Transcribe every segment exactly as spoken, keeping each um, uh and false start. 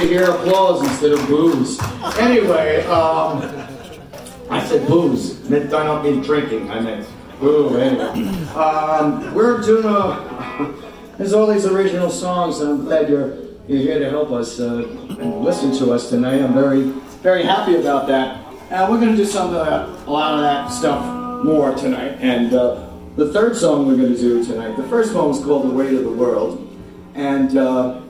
to hear applause instead of booze. Anyway, um, I said booze. I don't mean drinking. I meant boo. Anyway, um, we're doing a. There's all these original songs, and I'm glad you're you're here to help us uh, and listen to us tonight. I'm very very happy about that. And we're going to do some of that, a lot of that stuff more tonight. And uh, the third song we're going to do tonight. The first one was called "The Weight of the World," and. Uh,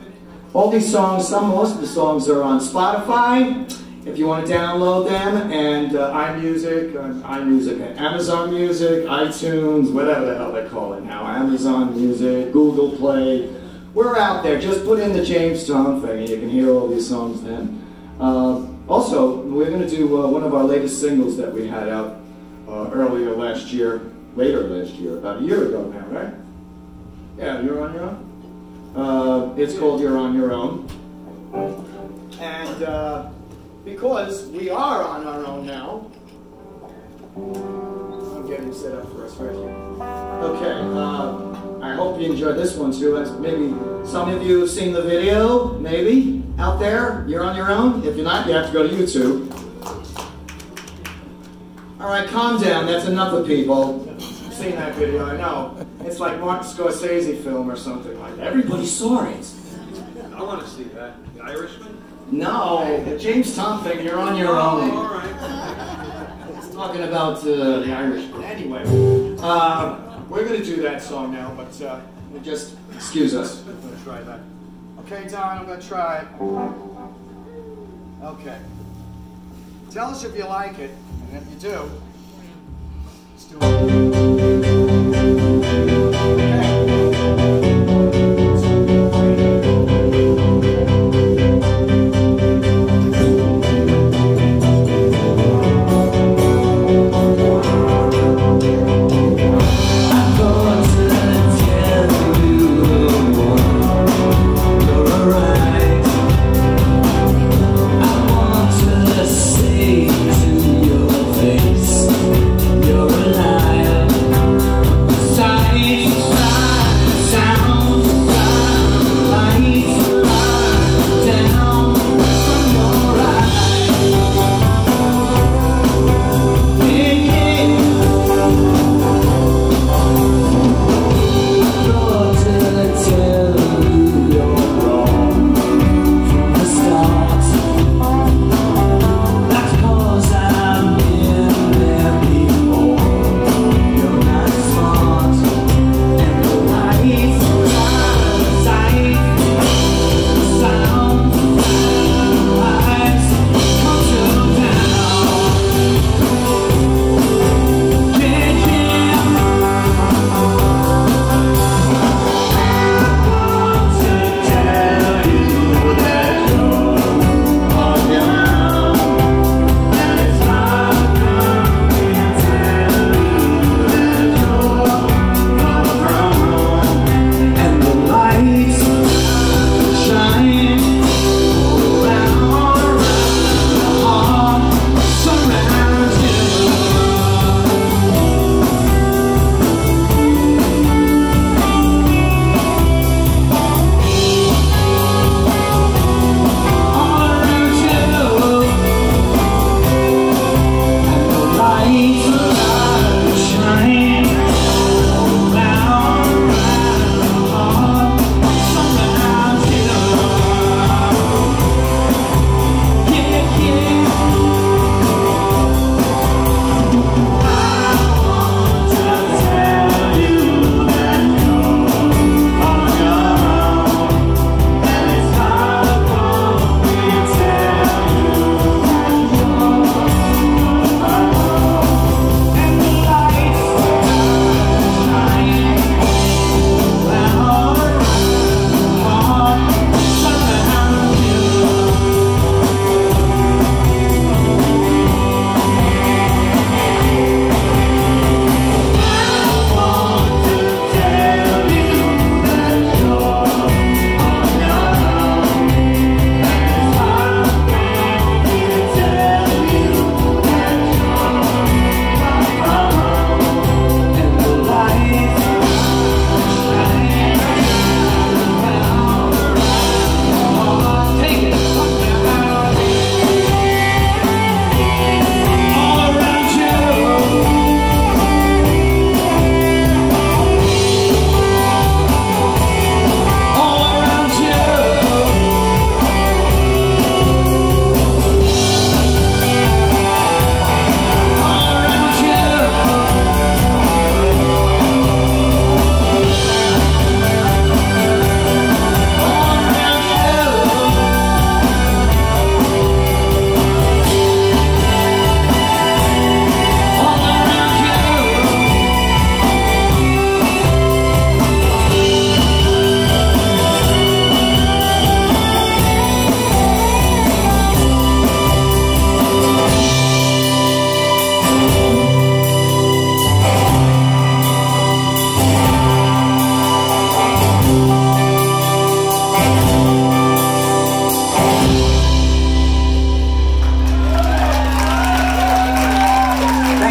All these songs, some most of the songs are on Spotify, if you want to download them, and uh, iMusic, uh, iMusic, and Amazon Music, iTunes, whatever the hell they call it now, Amazon Music, Google Play. We're out there. Just put in the James Thom thing, and you can hear all these songs then. Uh, also, we're going to do uh, one of our latest singles that we had out uh, earlier last year, later last year, about a year ago now, right? Yeah, You're On Your Own? Uh, it's called You're On Your Own. And uh, because we are on our own now, I'm getting set up for us right here. Okay, uh, I hope you enjoyed this one too. As maybe some of you have seen the video, maybe, out there. You're On Your Own. If you're not, you have to go to YouTube. All right, calm down. That's enough of people. I've seen that video, I know. It's like Martin Scorsese film or something like that. Everybody saw it. I want to see that. The Irishman? No, hey, the James Thom thing, You're On Your Own. Oh, all right. It's talking about uh, The Irishman. Anyway, uh, we're going to do that song now, but uh, just excuse us. I'm going to try that. Okay, Don, I'm going to try it. Okay. Tell us if you like it, and if you do, let's do it. You're alive.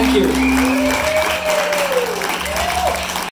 Thank you.